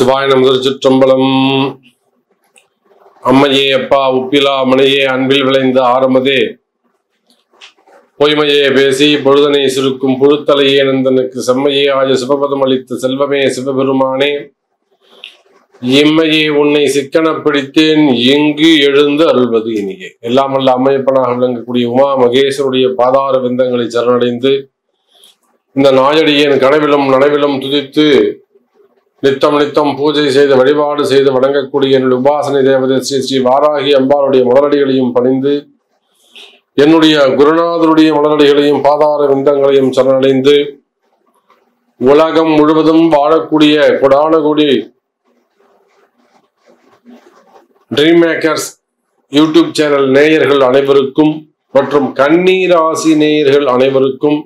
சிவாய நமது சிற்றம்பலம். அம்மையே அப்பா உப்பிலா மனையே அன்பில் விளைந்த ஆரம்பதே பொய்மையே பேசி பொழுதனை சுருக்கும் புழுத்தலையே நந்தனுக்கு செம்மையே ஆய சிவபதம் அளித்த செல்வமே சிவபெருமானே, இம்மையே உன்னை சிக்கன பிடித்தேன் எங்கு எழுந்து அருள்வது இனியே. எல்லாம் அல்ல அம்மையப்பனாக விளங்கக்கூடிய உமா மகேஸ்வருடைய பாதார விந்தங்களை சரணடைந்து இந்த நாயடியின் கனவிலும் நனவிலும் துதித்து நித்தம் நித்தம் பூஜை செய்து வழிபாடு செய்து வணங்கக்கூடிய என்னுடைய உபாசனை தேவதை ஸ்ரீ ஸ்ரீ வாராகி அம்பாளுடைய மலரடிகளையும் பணிந்து என்னுடைய குருநாதருடைய மலரடிகளையும் பாதார விந்தங்களையும் சரணடைந்து உலகம் முழுவதும் வாழக்கூடிய Kodanakudi dream makers YouTube channel நேயர்கள் அனைவருக்கும் மற்றும் கன்னி ராசி நேயர்கள் அனைவருக்கும்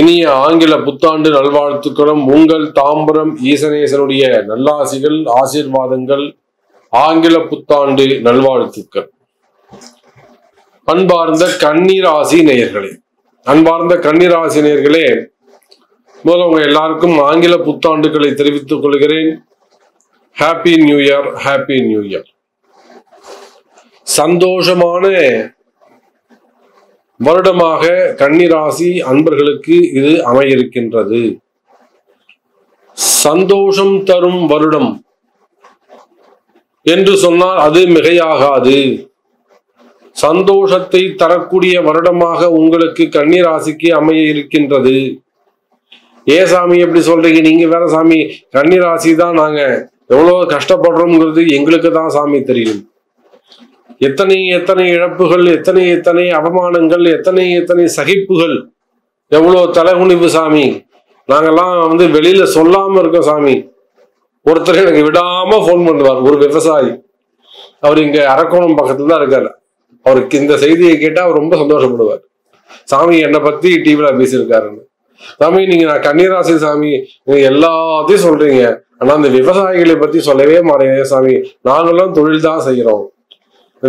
இனிய ஆங்கில புத்தாண்டு நல்வாழ்த்துக்களும் உங்கள் தாம்பரம் ஈசனேசனுடைய நல்லாசிகள் ஆசீர்வாதங்கள் ஆங்கில புத்தாண்டு நல்வாழ்த்துக்கள். அன்பார்ந்த கன்னி ராசி நேயர்களே, முதல்ல உங்க எல்லாருக்கும் ஆங்கில புத்தாண்டுகளை தெரிவித்துக் கொள்கிறேன். Happy new year, happy new year. சந்தோஷமான வருடமாக கன்னி ராசி அன்பர்களுக்கு இது அமையிருக்கின்றது. சந்தோஷம் தரும் வருடம் என்று சொன்னால் அது மிகையாகாது. சந்தோஷத்தை தரக்கூடிய வருடமாக உங்களுக்கு கன்னி ராசிக்கு அமைய இருக்கின்றது. ஏ சாமி எப்படி சொல்றீங்க நீங்க வேற சாமி, கன்னி ராசி தான் நாங்க எவ்வளவு கஷ்டப்படுறோம்ங்கிறது எங்களுக்கு தான் சாமி தெரியும். எத்தனை இழப்புகள், எத்தனை அவமானங்கள், எத்தனை சகிப்புகள், எவ்வளோ தலைகுனிவு சாமி. நாங்கெல்லாம் வெளியில சொல்லாம இருக்கோம் சாமி. ஒருத்தர் எனக்கு விடாம போன் பண்ணுவார், ஒரு விவசாயி. அவர் இங்க அரக்கோணம் பக்கத்துல தான் இருக்காரு. அவருக்கு இந்த செய்தியை கேட்டா அவர் ரொம்ப சந்தோஷப்படுவார். சாமி என்னை பத்தி டிவில பேசியிருக்காருன்னு. சாமி நீங்க நான் கன்னி ராசி சாமி, நீங்க எல்லாத்தையும் சொல்றீங்க, ஆனா அந்த விவசாயிகளை பத்தி சொல்லவே மாட்டீங்க சாமி. நாங்கெல்லாம் தொழில் தான் செய்யறோம்,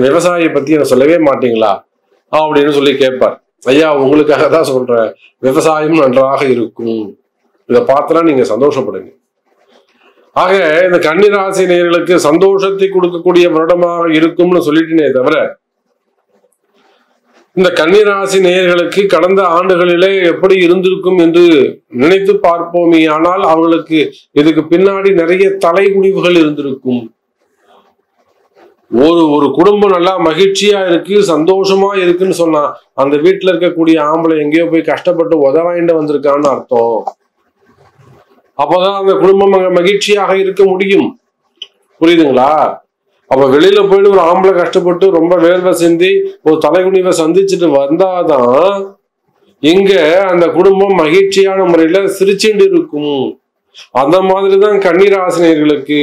விவசாயியை பத்தி என்ன சொல்லவே மாட்டீங்களா அப்படின்னு சொல்லி கேட்பார். ஐயா உங்களுக்காக தான் சொல்றேன், விவசாயம் நன்றாக இருக்கும், இதை பார்த்தனா நீங்க சந்தோஷப்படுங்க. ஆக இந்த கன்னி ராசி நேயர்களுக்கு சந்தோஷத்தை கொடுக்கக்கூடிய வருடமாக இருக்கும்னு சொல்லிட்டேனே தவிர, இந்த கன்னி ராசி நேயர்களுக்கு கடந்த ஆண்டுகளிலே எப்படி இருந்திருக்கும் என்று நினைத்து பார்ப்போமே ஆனால் அவர்களுக்கு இதுக்கு பின்னாடி நிறைய தலைகுனிவுகள் இருந்திருக்கும். ஒரு குடும்பம் நல்லா மகிழ்ச்சியா இருக்கு, சந்தோஷமா இருக்குன்னு சொன்னா அந்த வீட்டுல இருக்கக்கூடிய ஆம்பளை எங்கேயோ போய் கஷ்டப்பட்டு உதவாயிண்டு வந்திருக்கான்னு அர்த்தம். அப்பதான் அந்த குடும்பம் அங்க மகிழ்ச்சியாக இருக்க முடியும். புரியுதுங்களா? அப்ப வெளியில போயிட்டு ஒரு ஆம்பளை கஷ்டப்பட்டு ரொம்ப வேர்வை சிந்தி ஒரு தலைகுனிவை சந்திச்சுட்டு வந்தாதான் இங்க அந்த குடும்பம் மகிழ்ச்சியான முறையில சிரிச்சுட்டு இருக்கும். அந்த மாதிரிதான் கன்னி ராசினியர்களுக்கு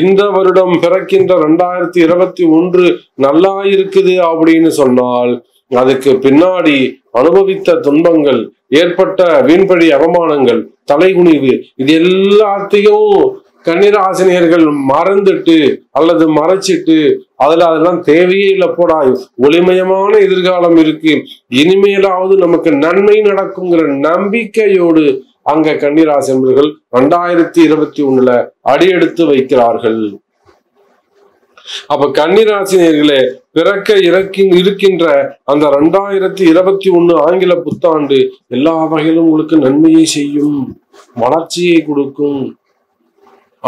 இந்த வருடம் பிறக்கின்ற 2021 நல்லா இருக்குது அப்படின்னு சொன்னால் அதுக்கு பின்னாடி அனுபவித்த துன்பங்கள், ஏற்பட்ட வீண்படி அவமானங்கள், தலைகுனிவு, இது எல்லாத்தையும் கன்னி ராசினியர்கள் மறந்துட்டு அல்லது மறைச்சிட்டு அதெல்லாம் தேவையே இல்லை போடா, ஒளிமயமான எதிர்காலம் இருக்கு, இனிமேலாவது நமக்கு நன்மை நடக்குங்கிற நம்பிக்கையோடு அங்க கன்னி ராசி அன்பர்கள் 2021 அடியெடுத்து வைக்கிறார்கள். அப்ப கன்னி ராசி நேயர்களே, பிறக்க இருக்கின்ற அந்த 2021 ஆங்கில புத்தாண்டு எல்லா வகையிலும் உங்களுக்கு நன்மையை செய்யும், வளர்ச்சியை கொடுக்கும்.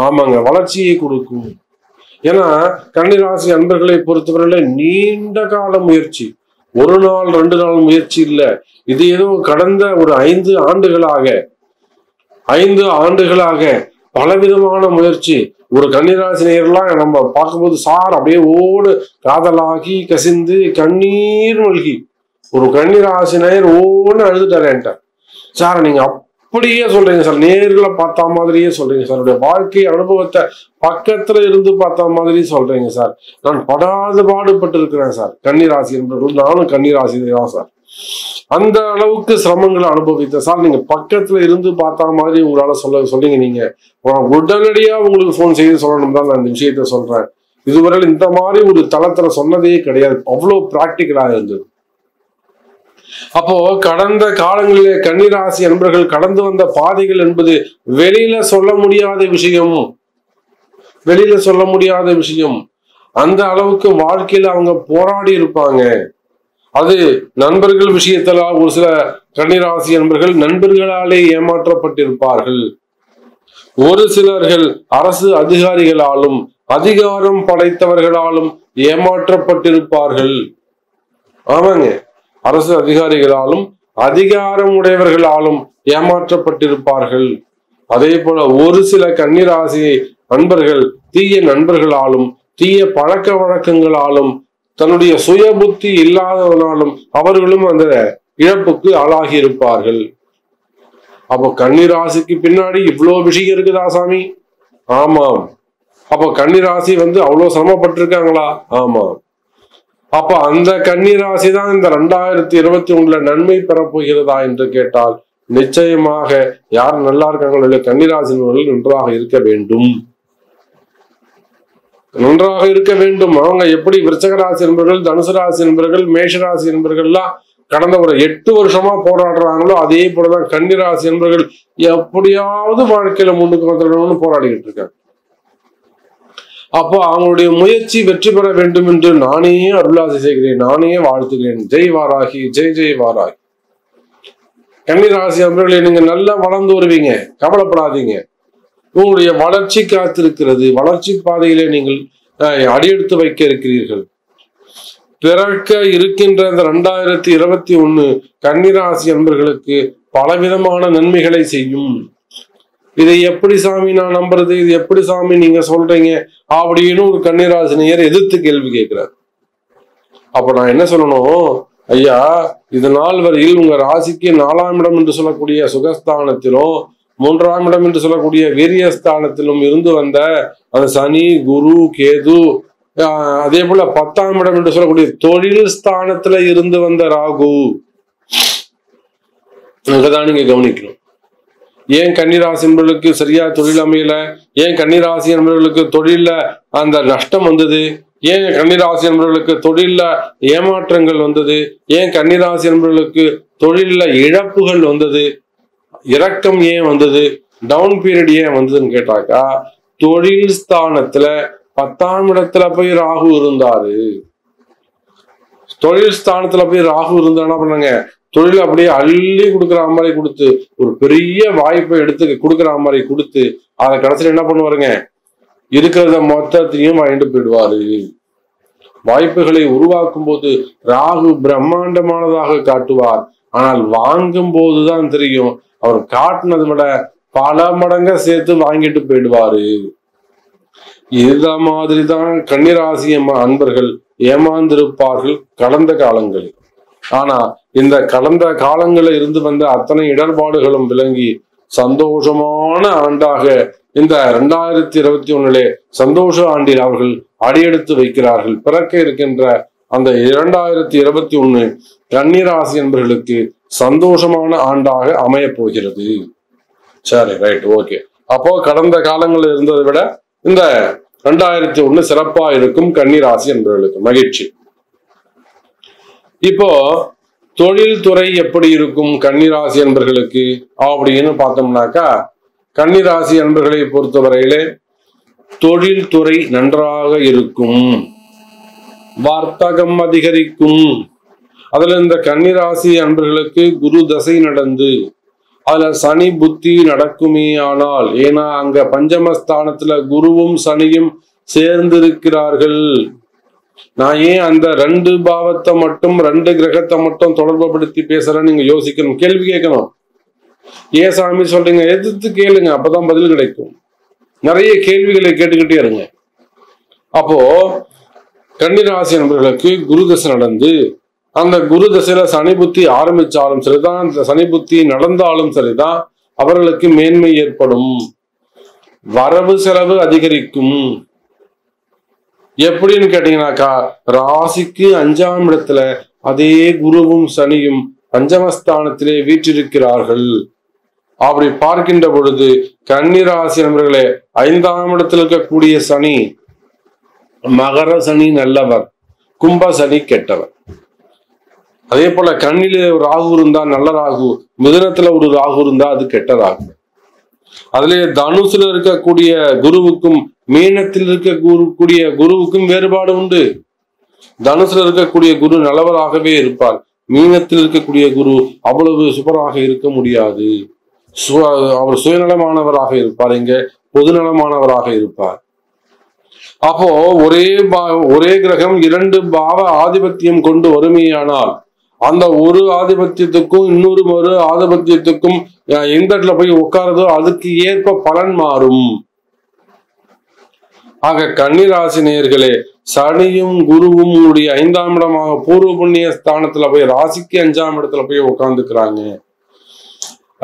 ஆமாங்க, வளர்ச்சியை கொடுக்கும். ஏன்னா கன்னி ராசி அன்பர்களை பொறுத்தவரையில நீண்ட கால முயற்சி, ஒரு நாள் 2 நாள் முயற்சி இல்லை, இது ஏதோ கடந்த ஒரு 5 ஆண்டுகளாக பலவிதமான முயற்சி. ஒரு கன்னி ராசி நேயர்களா நம்ம பார்க்கும்போது சார் அப்படியே ஓடு காதலாகி கசிந்து கண்ணீர் மல்கி ஒரு கன்னி ராசி நேயர் ஓன்னு அழுதுட்டாரேன்ட்ட. சார் நீங்க அப்படியே சொல்றீங்க சார், நேர்ல பார்த்தா மாதிரியே சொல்றீங்க சார், என்னுடைய வாழ்க்கை அனுபவத்தை பக்கத்துல இருந்து பார்த்தா மாதிரி சொல்றீங்க சார், நான் படாத பாடுபட்டு இருக்கிறேன் சார். கன்னி ராசி என்பவர்கள், நானும் கன்னி ராசி தான் சார், அந்த அளவுக்கு சிரமங்களை அனுபவித்தேன் சார். நீங்க பக்கத்துல இருந்து பார்த்தா மாதிரி உங்களால சொல்லிங்க. நீங்க உடனடியா உங்களுக்கு போன் செய்து சொல்லணும் தான் நான் இந்த விஷயத்த சொல்றேன். இதுவரை இந்த மாதிரி ஒரு தளத்துல சொன்னதே கிடையாது, அவ்வளவு பிராக்டிக்கலா இருந்தது. அப்போ கடந்த காலங்களிலே கன்னிராசி அன்பர்கள் கடந்து வந்த பாதைகள் என்பது வெளியில சொல்ல முடியாத விஷயம், வெளியில சொல்ல முடியாத விஷயம். அந்த அளவுக்கு வாழ்க்கையில அவங்க போராடி இருப்பாங்க. அது நண்பர்கள் விஷயத்துல ஒரு சில கன்னிராசி அன்பர்கள் நண்பர்களாலே ஏமாற்றப்பட்டிருப்பார்கள். ஒரு சிலர்கள் அரசு அதிகாரிகளாலும் அதிகாரம் படைத்தவர்களாலும் ஏமாற்றப்பட்டிருப்பார்கள். ஆமாங்க, அரசு அதிகாரிகளாலும் அதிகாரம் உடையவர்களாலும் ஏமாற்றப்பட்டிருப்பார்கள். அதே போல ஒரு சில கன்னிராசி நண்பர்கள் தீய நண்பர்களாலும் தீய பழக்க வழக்கங்களாலும் தன்னுடைய சுய புத்தி இல்லாதவனாலும் அவர்களும் அந்த இழப்புக்கு ஆளாகி இருப்பார்கள். அப்போ கன்னிராசிக்கு பின்னாடி இவ்வளோ விஷயம் இருக்குதா சாமி? ஆமாம். அப்போ கன்னிராசி அவ்வளோ சிரமப்பட்டிருக்காங்களா? ஆமாம். அப்ப அந்த கன்னிராசி தான் இந்த 2021 நன்மை பெறப்போகிறதா என்று கேட்டால் நிச்சயமாக யார் நல்லா இருக்காங்களோ இல்லை கன்னிராசி நன்றாக இருக்க வேண்டும், நன்றாக இருக்க வேண்டும். அவங்க எப்படி விருச்சகராசி என்பர்கள், தனுசு ராசி என்பர்கள், மேஷராசி என்பர்கள்லாம் கடந்த ஒரு 8 வருஷமா போராடுறாங்களோ அதே போலதான் கன்னிராசி என்பர்கள் எப்படியாவது வாழ்க்கையில முன்னுக்கு வந்துடணும்னு போராடிக்கிட்டு இருக்காங்க. அப்போ அவங்களுடைய முயற்சி வெற்றி பெற வேண்டும் என்று நானே அருளாசி செய்கிறேன், நானே வாழ்த்துகிறேன். ஜெய் வாராகி, ஜெய் ஜெய் வாராகி. கன்னிராசி அன்பர்களே, நீங்க நல்லா வளர்ந்து வருவீங்க, கவலைப்படாதீங்க. உங்களுடைய வளர்ச்சி காத்திருக்கிறது. வளர்ச்சி பாதையிலே நீங்கள் அடியெடுத்து வைக்க இருக்கிறீர்கள். பிறக்க இருக்கின்ற அந்த 2021 கன்னிராசி அன்பர்களுக்கு பலவிதமான நன்மைகளை செய்யும். இதை எப்படி சாமி நான் நம்புறது, இது எப்படி சாமி நீங்க சொல்றீங்க அப்படின்னு ஒரு கன்னிராசினியர் எதிர்த்து கேள்வி கேட்கிறார். அப்ப நான் என்ன சொல்லணும்? ஐயா, இது நாள் வரையில் உங்க ராசிக்கு 4ஆம் இடம் என்று சொல்லக்கூடிய சுகஸ்தானத்திலும் 3ஆம் இடம் என்று சொல்லக்கூடிய வீரியஸ்தானத்திலும் இருந்து வந்த அந்த சனி, குரு, கேது, அதே போல 10ஆம் இடம் என்று சொல்லக்கூடிய தொழில் ஸ்தானத்துல இருந்து வந்த ராகு, அங்கதான் நீங்க கவனிக்கணும். ஏன் கன்னிராசி என்பவர்களுக்கு சரியா தொழில் அமையல? ஏன் கன்னிராசி என்பவர்களுக்கு தொழில அந்த நஷ்டம் வந்தது? ஏன் கன்னிராசி என்பவர்களுக்கு தொழில ஏமாற்றங்கள் வந்தது? ஏன் கன்னிராசி என்பவர்களுக்கு தொழில இழப்புகள் வந்தது? இறக்கம் ஏன் வந்தது? டவுன் பீரியட் ஏன் வந்ததுன்னு கேட்டாக்கா, தொழில் ஸ்தானத்துல 10ஆம் இடத்துல போய் ராகு இருந்தாரு. தொழில் ஸ்தானத்துல போய் ராகு இருந்தானா பண்ணாங்க, தொழில் அப்படியே அள்ளி கொடுக்குற மாதிரி கொடுத்து ஒரு பெரிய வாய்ப்பை எடுத்து கொடுக்குற மாதிரி கொடுத்து அதை கடைசியில் என்ன பண்ணுவாருங்க, இருக்கிறத மொத்தத்தையும் வாங்கிட்டு போயிடுவாரு. வாய்ப்புகளை உருவாக்கும் போது ராகு பிரம்மாண்டமானதாக காட்டுவார். ஆனால் வாங்கும் போதுதான் தெரியும் அவர் காட்டினது விட பல மடங்க சேர்த்து வாங்கிட்டு போயிடுவாரு. இந்த மாதிரி தான் கன்னிராசி அன்பர்கள் ஏமாந்திருப்பார்கள் கடந்த காலங்களில். ஆனா இந்த கடந்த காலங்களில் இருந்து வந்த அத்தனை இடர்பாடுகளும் விளங்கி சந்தோஷமான ஆண்டாக இந்த 2021 சந்தோஷ ஆண்டில் அவர்கள் அடியெடுத்து வைக்கிறார்கள். பிறக்க இருக்கின்ற அந்த 2021 கன்னிராசி என்பர்களுக்கு சந்தோஷமான ஆண்டாக அமைய போகிறது. சரி, ரைட், ஓகே. அப்போ கடந்த காலங்களில் இருந்ததை விட இந்த 2021 சிறப்பா இருக்கும் கன்னிராசி என்பர்களுக்கு மகிழ்ச்சி. இப்போ தொழில்துறை எப்படி இருக்கும் கன்னிராசி அன்பர்களுக்கு அப்படின்னு பார்த்தோம்னாக்கா, கன்னிராசி அன்பர்களை பொறுத்தவரையிலே தொழில்துறை நன்றாக இருக்கும், வர்த்தகம் அதிகரிக்கும். அதுல இந்த கன்னிராசி அன்பர்களுக்கு குரு தசை நடந்து அதுல சனி புத்தி நடக்குமே. ஆனால் ஏன்னா அங்க பஞ்சமஸ்தானத்துல குருவும் சனியும் சேர்ந்திருக்கிறார்கள். நான் ஏன் அந்த 2 பாவத்தை மட்டும் 2 கிரகத்தை மட்டும் தொடர்பு படுத்தி பேசுறேன்னு நீங்க யோசிக்கணும், கேள்வி கேட்கணும். ஏன் சாமி சொல்றீங்க? எதிர்த்து கேளுங்க, அப்பதான் பதில் கிடைக்கும். நிறைய கேள்விகளை கேட்டுக்கிட்டே இருங்க. அப்போ கன்னிராசி நண்பர்களுக்கு குரு தசை நடந்து அந்த குரு தசையில சனி புத்தி ஆரம்பிச்சாலும் சரிதான், அந்த சனி புத்தி நடந்தாலும் சரிதான், அவர்களுக்கு மேன்மை ஏற்படும், வரவு செலவு அதிகரிக்கும். எப்படின்னு கேட்டீங்கன்னாக்கா, ராசிக்கு 5ஆம் இடத்துல அதே குருவும் சனியும் பஞ்சமஸ்தானத்திலே வீற்றிருக்கிறார்கள். அப்படி பார்க்கின்ற பொழுது கன்னிராசி நண்பர்களே, 5ஆம் இடத்தில் இருக்கக்கூடிய சனி மகர சனி நல்லவர், கும்ப சனி கெட்டவர். அதே போல கண்ணிலே ஒரு ராகு இருந்தா நல்ல ராகு, மிதுனத்துல ஒரு ராகு இருந்தா அது கெட்ட ராகு. அதுலயே தனுசுல இருக்கக்கூடிய குருவுக்கும் மீனத்தில் இருக்கக்கூடிய குருவுக்கும் வேறுபாடு உண்டு. தனுசுல இருக்கக்கூடிய குரு நல்லவராகவே இருப்பார், மீனத்தில் இருக்கக்கூடிய குரு அவ்வளவு சுபராக இருக்க முடியாது. அவர் சுயநலமானவராக இருப்பார், இங்க பொதுநலமானவராக இருப்பார். அப்போ ஒரே கிரகம் இரண்டு பாவ ஆதிபத்தியம் கொண்டு வறுமையானால் அந்த ஒரு ஆதிபத்தியத்துக்கும் இன்னொரு ஆதிபத்தியத்துக்கும் எந்த இடத்துல போய் உட்காரதோ அதுக்கு ஏற்ப பலன் மாறும். ஆக கன்னி ராசி நேயர்களே, சனியும் குருவும் உடைய 5ஆம் இடமாக பூர்வ புண்ணிய ஸ்தானத்துல போய் ராசிக்கு 5ஆம் இடத்துல போய் உட்கார்ந்துக்கிறாங்க.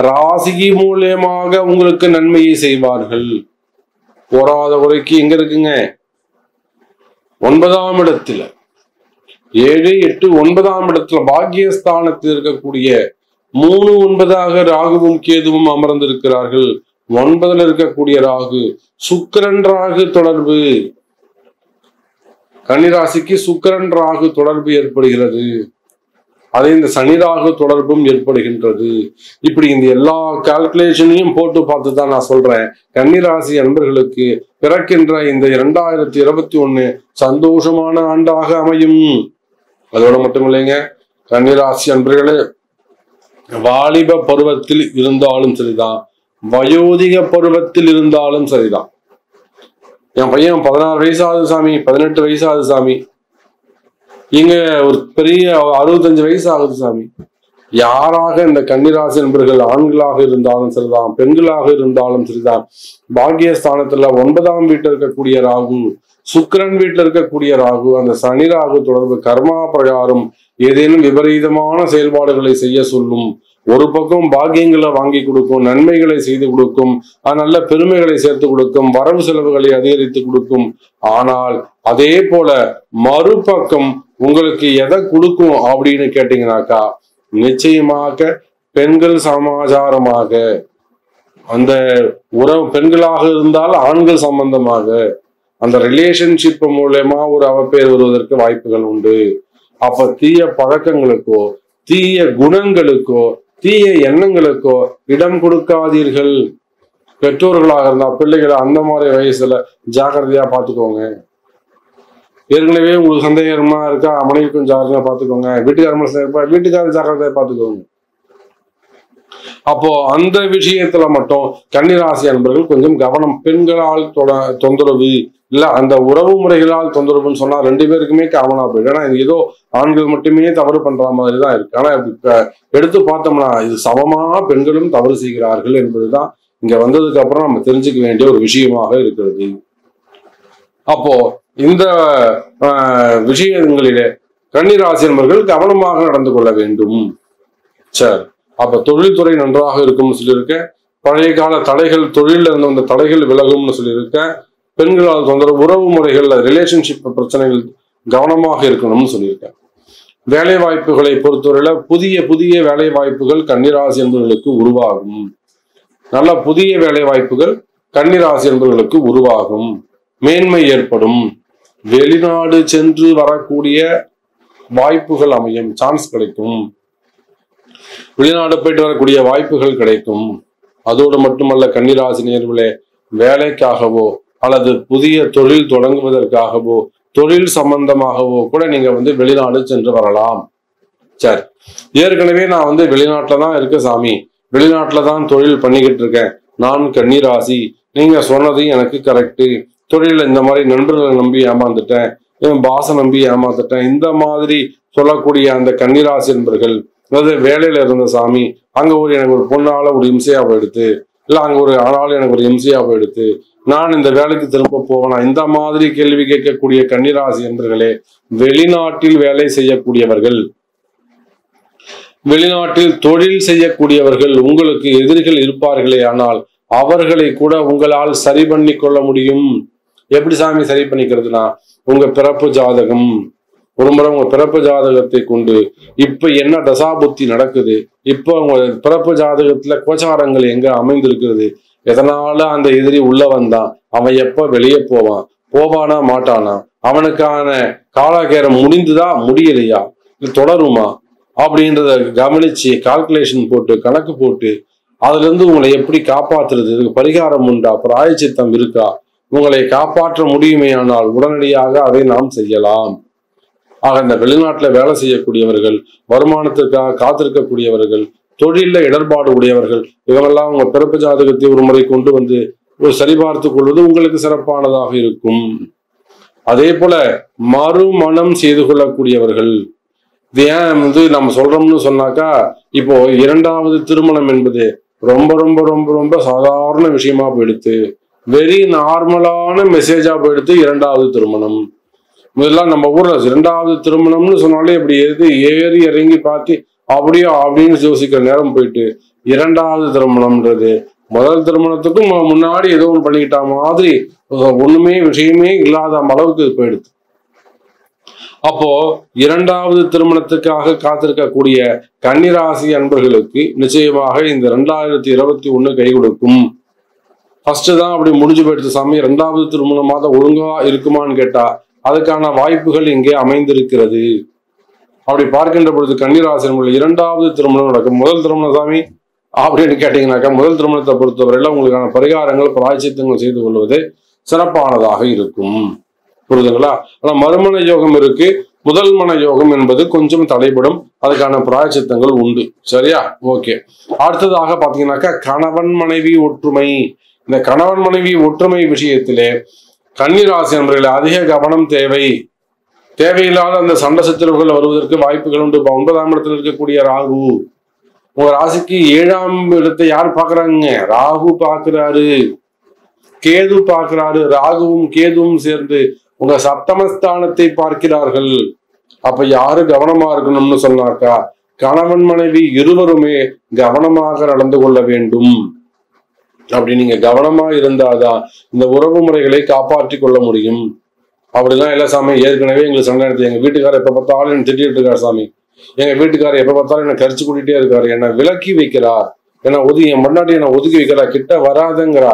ராசி மூலியமாக உங்களுக்கு நன்மையை செய்வார்கள். போராத குறைக்கு எங்க இருக்குங்க? 9ஆம் இடத்துல 7, 8, 9ஆம் இடத்துல பாக்கியஸ்தானத்தில் இருக்கக்கூடிய 3, 9ஆக ராகுவும் கேதுவும் அமர்ந்திருக்கிறார்கள். 9ல் இருக்கக்கூடிய ராகு சுக்கிரன் ராகு தொடர்பு. கன்னிராசிக்கு சுக்கிரன் ராகு தொடர்பு ஏற்படுகிறது. அதே இந்த சனி ராகு தொடர்பும் ஏற்படுகின்றது. இப்படி இந்த எல்லா கால்குலேஷனையும் போட்டு பார்த்து தான் நான் சொல்றேன். கன்னிராசி அன்பர்களுக்கு பிறக்கின்ற இந்த 2021 சந்தோஷமான ஆண்டாக அமையும். அதோட மட்டும் இல்லைங்க, கன்னிராசி அன்பர்களே, வாலிப பருவத்தில் இருந்தாலும் சரிதான், வயோதிக பருவத்தில் இருந்தாலும் சரிதான். என் பையன் 16 வயசாவது சாமி, 18 வயசாவது சாமி, இங்க ஒரு பெரிய 65 வயசு ஆகுது சாமி. யாராக இந்த கன்னிராசி என்பர்கள் ஆண்களாக இருந்தாலும் சரிதான், பெண்களாக இருந்தாலும் சரிதான், பாக்கியஸ்தானத்துல 9ஆம் வீட்டில் இருக்கக்கூடிய ராகு, சுக்கிரன் வீட்டில் இருக்கக்கூடிய ராகு, அந்த சனி ராகு தொடர்பு கர்மா பிரகாரம் ஏதேனும் விபரீதமான செயல்பாடுகளை செய்ய சொல்லும். ஒரு பக்கம் பாக்கியங்களை வாங்கி கொடுக்கும், நன்மைகளை செய்து கொடுக்கும், நல்ல பெருமைகளை சேர்த்து கொடுக்கும், வரவு செலவுகளை அதிகரித்து கொடுக்கும். ஆனால் அதே போல மறுபக்கம் உங்களுக்கு எதை கொடுக்கும் அப்படின்னு கேட்டீங்கன்னாக்கா, நிச்சயமாக பெண்கள் சமாச்சாரமாக, அந்த உறவு பெண்களாக இருந்தால் ஆண்கள் சம்பந்தமாக அந்த ரிலேஷன்ஷிப் மூலமா ஒரு அவப்பெயர் வருவதற்கு வாய்ப்புகள் உண்டு. அப்ப தீய பழக்கங்களுக்கோ தீய குணங்களுக்கோ தீய எண்ணங்களுக்கோ இடம் கொடுக்காதீர்கள். பெற்றோர்களாக இருந்தால் பிள்ளைகளை அந்த மாதிரி வயசுல ஜாக்கிரதையா பார்த்துக்கோங்க. ஏற்கனவே உங்களுக்கு சந்தேகமா இருக்கா, மனைவிக்கும் ஜாக்கிரதையா பார்த்துக்கோங்க, வீட்டுக்காரர் ஜாக்கிரதையா பார்த்துக்கோங்க. அப்போ அந்த விஷயத்துல மட்டும் கன்னிராசி அன்பர்கள் கொஞ்சம் கவனம். பெண்களால் தொந்தரவு இல்ல, அந்த உறவு முறைகளால் தொந்தரவுன்னு சொன்னா 2 பேருக்குமே கவனம் போயிடும். ஏன்னா இது ஏதோ ஆண்கள் மட்டுமே தவறு பண்ற மாதிரி தான் இருக்கு. ஆனா எடுத்து பார்த்தோம்னா இது சமமாக பெண்களும் தவறு செய்கிறார்கள் என்பதுதான் இங்க வந்ததுக்கு அப்புறம் நம்ம தெரிஞ்சுக்க வேண்டிய ஒரு விஷயமாக இருக்கிறது. அப்போ இந்த விஷயங்களிலே கன்னிராசி அன்பர்கள் கவனமாக நடந்து கொள்ள வேண்டும். சரி, அப்ப தொழில்துறை நன்றாக இருக்கும்னு சொல்லியிருக்கேன். பழைய கால தடைகள், தொழில இருந்து வந்த தடைகள் விலகும்னு சொல்லியிருக்கேன். பெண்களால் தொந்தரவு, உறவு முறைகள்ல ரிலேஷன்ஷிப் பிரச்சனைகள் கவனமாக இருக்கணும்னு சொல்லியிருக்கேன். வேலை வாய்ப்புகளை பொறுத்தவரையில புதிய வேலை வாய்ப்புகள் கன்னிராசி என்பவர்களுக்கு உருவாகும். நல்ல புதிய வேலை வாய்ப்புகள் கன்னிராசி என்பவர்களுக்கு உருவாகும், மேன்மை ஏற்படும், வெளிநாடு சென்று வரக்கூடிய வாய்ப்புகள் அமையும், சான்ஸ் கிடைக்கும், வெளிநாடு போயிட்டு வரக்கூடிய வாய்ப்புகள் கிடைக்கும். அதோடு மட்டுமல்ல, கன்னிராசி நேயர்களே, வேலைக்காகவோ அல்லது புதிய தொழில் தொடங்குவதற்காகவோ தொழில் சம்பந்தமாகவோ கூட நீங்க வெளிநாடு சென்று வரலாம். சரி, ஏற்கனவே நான் வெளிநாட்டுல தான் இருக்க சாமி, வெளிநாட்டுல தான் தொழில் பண்ணிக்கிட்டு இருக்கேன், நான் கன்னிராசி, நீங்க சொன்னது எனக்கு கரெக்டு, தொழில இந்த மாதிரி நண்பர்களை நம்பி ஏமாந்துட்டேன், என் பாசை நம்பி ஏமாந்துட்டேன், இந்த மாதிரி சொல்லக்கூடிய அந்த கன்னிராசி என்பர்கள், அதாவது வேலையில இருந்த சாமி, அங்க எனக்கு ஒரு பொண்ணால ஒரு இம்சையா போயிடுத்து, இல்லை அங்க ஒரு ஆளால எனக்கு ஒரு இம்சையா போயிடுத்து, நான் இந்த வேலைக்கு திரும்ப போவேனா, இந்த மாதிரி கேள்வி கேட்கக்கூடிய கன்னிராசி என்பர்களே, வெளிநாட்டில் வேலை செய்யக்கூடியவர்கள், வெளிநாட்டில் தொழில் செய்யக்கூடியவர்கள் உங்களுக்கு எதிரிகள் இருப்பார்களே, ஆனால் அவர்களை கூட உங்களால் சரி பண்ணி கொள்ள முடியும். எப்படி சாமி சரி பண்ணிக்கிறதுனா, உங்க பிறப்பு ஜாதகம், ஒருமுறை உங்க பிறப்பு ஜாதகத்தை கொண்டு இப்ப என்ன தசாபுத்தி நடக்குது, இப்ப உங்க பிறப்பு ஜாதகத்துல கோச்சாரங்கள் எங்க அமைந்திருக்கிறது, எதனால அந்த எதிரி உள்ள வந்தான், அவன் எப்ப வெளியே போவான், போவானா மாட்டானா, அவனுக்கான காலாகேரம் முடிந்துதா முடியலையா, தொடருமா, அப்படின்றத கவனிச்சு கால்குலேஷன் போட்டு கணக்கு போட்டு அதுல இருந்து உங்களை எப்படி காப்பாற்றுறது, இதுக்கு பரிகாரம் உண்டா, பிராயச்சித்தம் இருக்கா, உங்களை காப்பாற்ற முடியுமையானால் உடனடியாக அதை நாம் செய்யலாம். ஆக இந்த வெளிநாட்டுல வேலை செய்யக்கூடியவர்கள், வருமானத்திற்காக காத்திருக்கக்கூடியவர்கள், தொழில இடர்பாடு உடையவர்கள், இவங்கெல்லாம் உங்க பிறப்பு ஜாதகத்தை ஒரு முறை கொண்டு வந்து சரிபார்த்து கொள்வது உங்களுக்கு சிறப்பானதாக இருக்கும். அதே போல மறுமணம் செய்து கொள்ளக்கூடியவர்கள், இது ஏன் வந்து நம்ம சொல்றோம்னு சொன்னாக்கா, இப்போ இரண்டாவது திருமணம் என்பது ரொம்ப ரொம்ப ரொம்ப ரொம்ப சாதாரண விஷயமா போயிடுத்து, வெரி நார்மலான மெசேஜா போயிடுத்து இரண்டாவது திருமணம். முதல்லாம் நம்ம ஊர்ல இரண்டாவது திருமணம்னு சொன்னாலே இப்படி எது ஏறி இறங்கி பார்த்து அப்படியோ அப்படின்னு யோசிக்கிற நேரம் போயிட்டு, இரண்டாவது திருமணம்ன்றது முதல் திருமணத்துக்கும் முன்னாடி ஏதோ ஒன்று பண்ணிக்கிட்டா மாதிரி ஒண்ணுமே விஷயமே இல்லாத அளவுக்கு போயிடுது. அப்போ இரண்டாவது திருமணத்துக்காக காத்திருக்கக்கூடிய கன்னிராசி அன்பர்களுக்கு நிச்சயமாக இந்த 2021 கை கொடுக்கும். ஃபர்ஸ்ட் தான் அப்படி முடிஞ்சு போயிடுச்சு சாமி, இரண்டாவது திருமணமாக ஒழுங்கா இருக்குமான்னு கேட்டா அதுக்கான வாய்ப்புகள் இங்கே அமைந்திருக்கிறது. அப்படி பார்க்கின்ற பொழுது கன்னிராசி அன்பர்கள் இரண்டாவது திருமணம் நடக்கும். முதல் திருமணம் சாமி அப்படின்னு கேட்டீங்கன்னாக்கா, முதல் திருமணத்தை பொறுத்தவரையில உங்களுக்கான பரிகாரங்கள் பிராயச்சித்தங்கள் செய்து கொள்வது சிறப்பானதாக இருக்கும். புரியுதுங்களா? ஆனா மறுமண யோகம் இருக்கு, முதல் மன யோகம் என்பது கொஞ்சம் தடைபடும், அதுக்கான பிராயச்சித்தங்கள் உண்டு. சரியா? ஓகே. அடுத்ததாக பாத்தீங்கன்னாக்கா கணவன் மனைவி ஒற்றுமை. இந்த கணவன் மனைவி ஒற்றுமை விஷயத்திலே கன்னிராசி அன்பர்களே அதிக கவனம் தேவை. தேவையில்லாத அந்த சண்டை சச்சரவுகள் வருவதற்கு வாய்ப்புகள் உண்டு. 9ஆம் இடத்துல இருக்கக்கூடிய ராகு, உங்க ராசிக்கு 7ஆம் இடத்தை யார் பாக்குறாங்க? ராகு பாக்குறாரு, கேது பார்க்கிறாரு. ராகுவும் கேதுவும் சேர்ந்து உங்க சப்தமஸ்தானத்தை பார்க்கிறார்கள். அப்ப யாரு கவனமா இருக்கணும்னு சொன்னாக்கா, கணவன் மனைவி இருவருமே கவனமாக நடந்து கொள்ள வேண்டும். அப்படி நீங்க கவனமா இருந்தாதான் இந்த உறவு முறைகளை காப்பாற்றி கொள்ள முடியும். அப்படிலாம் இல்ல சாமி, ஏற்கனவே எங்களுக்கு சண்டை நடத்தி எங்க வீட்டுக்காரர் எப்ப பார்த்தாலும் என்ன திட்டிட்டு இருக்காரு சாமி, எங்க வீட்டுக்காரர் எப்ப பார்த்தாலும் என்ன கரிச்சு கூட்டிகிட்டே இருக்காரு, என்ன விலக்கி வைக்கிறார், என்ன என் முன்னாடி என்ன ஒதுக்கி வைக்கிறா, கிட்ட வராதுங்கிறா.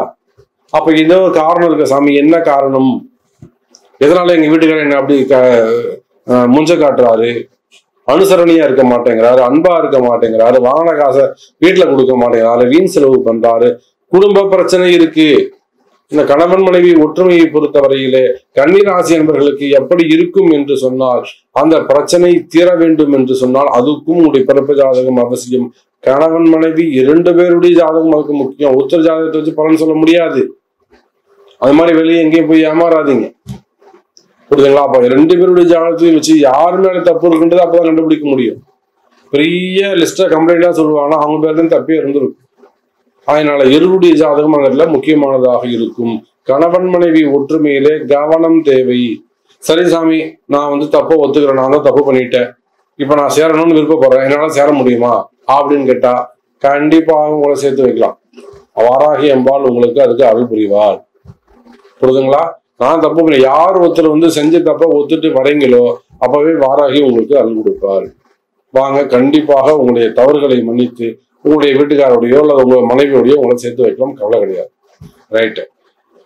அப்ப ஏதோ காரணம் இருக்கு சாமி, என்ன காரணம், எதனால எங்க வீட்டுக்காரர் என்ன அப்படி முஞ்ச காட்டுறாரு, அனுசரணையா இருக்க மாட்டேங்கிறாரு, அன்பா இருக்க மாட்டேங்கிறாரு, வாகன காசை வீட்டுல கொடுக்க மாட்டேங்கிறாரு, வீண் செலவு பண்றாரு, குடும்ப பிரச்சனை இருக்கு. இந்த கணவன் மனைவி ஒற்றுமையை பொறுத்தவரையிலே கன்னிராசி அன்பர்களுக்கு எப்படி இருக்கும் என்று சொன்னால், அந்த பிரச்சனை தீர வேண்டும் என்று சொன்னால் அதுக்கும் உங்களுடைய பிறப்பு ஜாதகம் அவசியம். கணவன் மனைவி 2 பேருடைய ஜாதகம் அதுக்கு முக்கியம். உத்தர ஜாதகத்தை வச்சு பலன் சொல்ல முடியாது. அது மாதிரி வெளியே எங்கேயும் போய் ஏமாறாதீங்க. புரியுதுங்களா? அப்ப 2 பேருடைய ஜாதகத்தையும் வச்சு யார் மேல தப்பு இருக்குன்றது அப்பதான் கண்டுபிடிக்க முடியும். பெரிய லிஸ்ட கம்ப்ளைண்டா சொல்லுவாங்கன்னா அவங்க பேர்தான் தப்பே இருந்திருக்கும். அதனால இருளுடைய ஜாதகம் அதில் முக்கியமானதாக இருக்கும். கணவன் மனைவி ஒற்றுமையிலே கவனம் தேவை. சரி சாமி, நான் வந்து தப்பை ஒத்துக்கிறேன், நான் தான் தப்பு பண்ணிட்டேன், இப்ப நான் சேரணும்னு விருப்பப்படுறேன், என்னால சேர முடியுமா அப்படின்னு கேட்டா கண்டிப்பாக உங்களை சேர்த்து வைக்கலாம். வாராகி அம்பாள் உங்களுக்கு அதுக்கு அருள் புரிவார். புரியுதுங்களா? நான் தப்பு பண்ணி யார் ஒருத்தர் வந்து செஞ்ச தப்ப ஒத்துட்டு வரீங்களோ அப்பவே வாராகி உங்களுக்கு அருள் கொடுப்பார். வாங்க, கண்டிப்பாக உங்களுடைய தவறுகளை மன்னித்து உங்களுடைய வீட்டுக்காரோடையோ அல்லது உங்க மனைவியோடையோ உங்களை சேர்த்து வைக்கலாம். கவலை கிடையாது. ரைட்டு.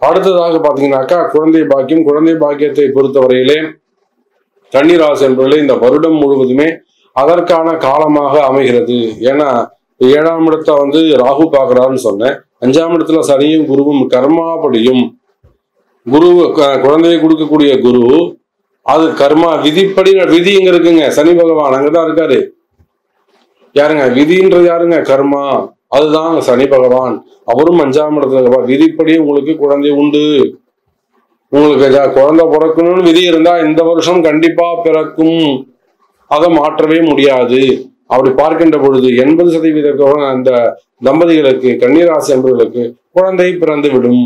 அடுத்ததாக பாத்தீங்கன்னாக்கா குழந்தை பாக்கியம். குழந்தை பாக்கியத்தை பொறுத்தவரையிலே கன்னிராசி என்பதிலே இந்த வருடம் முழுவதுமே அதற்கான காலமாக அமைகிறது. ஏன்னா 7ஆம் இடத்தை வந்து ராகு பார்க்கிறாருன்னு சொன்னேன், 5ஆம் இடத்துல சனியும் குருவும் கர்மாபடியும். குரு குழந்தையை கொடுக்கக்கூடிய குரு அது கர்மா விதிப்படி. விதி எங்க இருக்குங்க? சனி பகவான் அங்கதான் இருக்காரு. யாருங்க விதின்றது? யாருங்க கர்மா, அதுதான் சனி பகவான். அவரும் 5ஆம் இடத்துல. விதிப்படி உங்களுக்கு குழந்தை உண்டு. உங்களுக்கு குழந்தை பிறக்கணும்னு விதி இருந்தா இந்த வருஷம் கண்டிப்பா பிறக்கும், அதை மாற்றவே முடியாது. அப்படி பார்க்கின்ற பொழுது 80% அந்த தம்பதிகளுக்கு கன்னிராசி அன்பர்களுக்கு குழந்தை பிறந்து விடும்.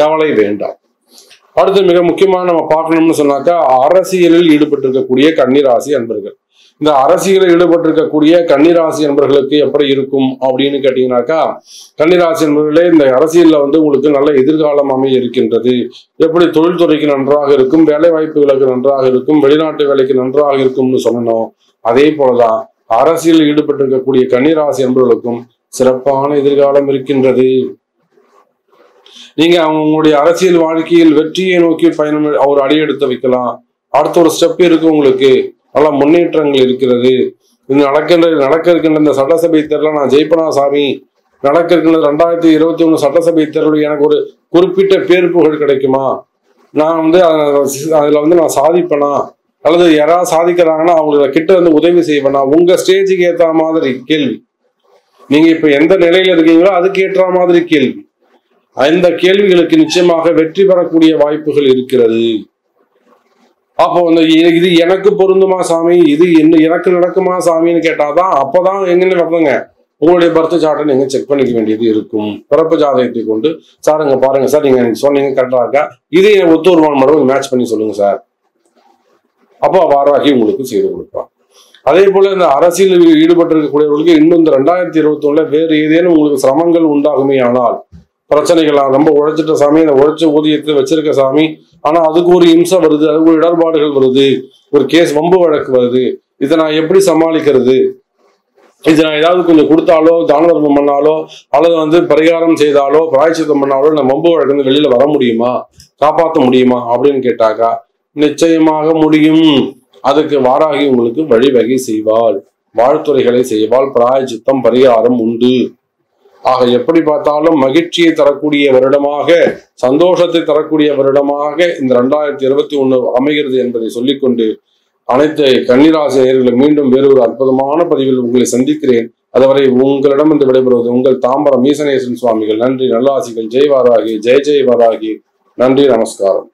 கவலை வேண்டாம். அடுத்து மிக முக்கியமாக நம்ம பார்க்கணும்னு சொன்னாக்கா அரசியலில் ஈடுபட்டிருக்கக்கூடிய கன்னிராசி அன்பர்கள். இந்த அரசியலில் ஈடுபட்டிருக்கக்கூடிய கன்னிராசி அன்பர்களுக்கு எப்படி இருக்கும் அப்படின்னு கேட்டீங்கன்னாக்கா, கன்னிராசி அன்பர்களே இந்த அரசியல்ல வந்து உங்களுக்கு நல்ல எதிர்காலம் அமைய இருக்கின்றது. எப்படி தொழில்துறைக்கு நன்றாக இருக்கும், வேலை வாய்ப்புகளுக்கு நன்றாக இருக்கும், வெளிநாட்டு வேலைக்கு நன்றாக இருக்கும்னு சொன்னோம், அதே போலதான் அரசியலில் ஈடுபட்டிருக்கக்கூடிய கன்னிராசி அன்பர்களுக்கும் சிறப்பான எதிர்காலம் இருக்கின்றது. நீங்க அவங்களுடைய அரசியல் வாழ்க்கையில் வெற்றியை நோக்கி பயணம் ஒரு அடி எடுத்து வைக்கலாம். அடுத்த ஒரு ஸ்டெப் இருக்கு, உங்களுக்கு நல்ல முன்னேற்றங்கள் இருக்கிறது. சட்டசபை தேர்தல நான் ஜெயிப்பனா சாமி, நடக்க இருக்கின்ற 2023 சட்டசபை தேர்தலில் எனக்கு ஒரு குறிப்பிட்ட பேர் புகழ் கிடைக்குமா, நான் அதுல நான் சாதிப்பேனா, அல்லது யாராவது சாதிக்கிறாங்கன்னா அவங்கள கிட்ட உதவி செய்வேனா, உங்க ஸ்டேஜுக்கு ஏற்ற மாதிரி கேள்வி. நீங்க இப்ப எந்த நிலையில இருக்கீங்களோ அதுக்கு ஏற்ற மாதிரி கேள்வி. அந்த கேள்விகளுக்கு நிச்சயமாக வெற்றி பெறக்கூடிய வாய்ப்புகள் இருக்கிறது. அப்போ இது எனக்கு பொருந்துமா சாமி, இது என்ன எனக்கு நடக்குமா சாமின்னு கேட்டாதான் அப்பதான் எங்கன்னு நடந்துங்க உங்களுடைய பர்த் சார்ட்டை நீங்க செக் பண்ணிக்க வேண்டியது இருக்கும். பிறப்பு ஜாதகத்தை கொண்டு சார் அங்க பாருங்க சார், நீங்க சொன்னீங்க கரெக்டா இருக்கா, இது ஒத்துருவான் மட்டும் மேட்ச் பண்ணி சொல்லுங்க சார், அப்போ வாராகி உங்களுக்கு செய்து கொடுப்பான். அதே போல இந்த அரசியலில் ஈடுபட்டு இருக்கக்கூடியவர்களுக்கு இன்னும் இந்த 2021 வேறு ஏதேனும் உங்களுக்கு சிரமங்கள் உண்டாகுமே, ஆனால் பிரச்சனைகளா ரொம்ப உழைச்சிட்ட சாமி, இந்த உழைச்ச ஊதியத்தில் வச்சிருக்க சாமி, ஆனா அதுக்கு ஒரு இம்சை வருது, அதுக்கு ஒரு இடர்பாடுகள் வருது, ஒரு கேஸ் வம்பு வழக்கு வருது, இதை நான் எப்படி சமாளிக்கிறது, இது நான் ஏதாவது கொஞ்சம் கொடுத்தாலோ தான தர்மம் பண்ணாலோ அல்லது பரிகாரம் செய்தாலோ பிராயச்சித்தம் பண்ணாலோ நான் வம்பு வழக்கு வெளியில வர முடியுமா, காப்பாற்ற முடியுமா அப்படின்னு கேட்டாக்கா நிச்சயமாக முடியும். அதுக்கு வாராகி உங்களுக்கு வழிவகை செய்வாள், வாழ்த்துறைகளை செய்வாள், பிராயச்சித்தம் பரிகாரம் உண்டு. ஆக எப்படி பார்த்தாலும் மகிழ்ச்சியை தரக்கூடிய வருடமாக, சந்தோஷத்தை தரக்கூடிய வருடமாக இந்த 2021 அமைகிறது என்பதை சொல்லிக்கொண்டு அனைத்து கன்னிராசி நேயர்களை மீண்டும் வேறு ஒரு அற்புதமான பதிவில் உங்களை சந்திக்கிறேன். அதுவரை உங்களிடம் விடைபெறுவது உங்கள் தாம்பரம் ஈசனேசன் சுவாமிகள். நன்றி. நல்லாசிகள். ஜெய் வாராகி, ஜெய் ஜெய் வாராகி. நன்றி. நமஸ்காரம்.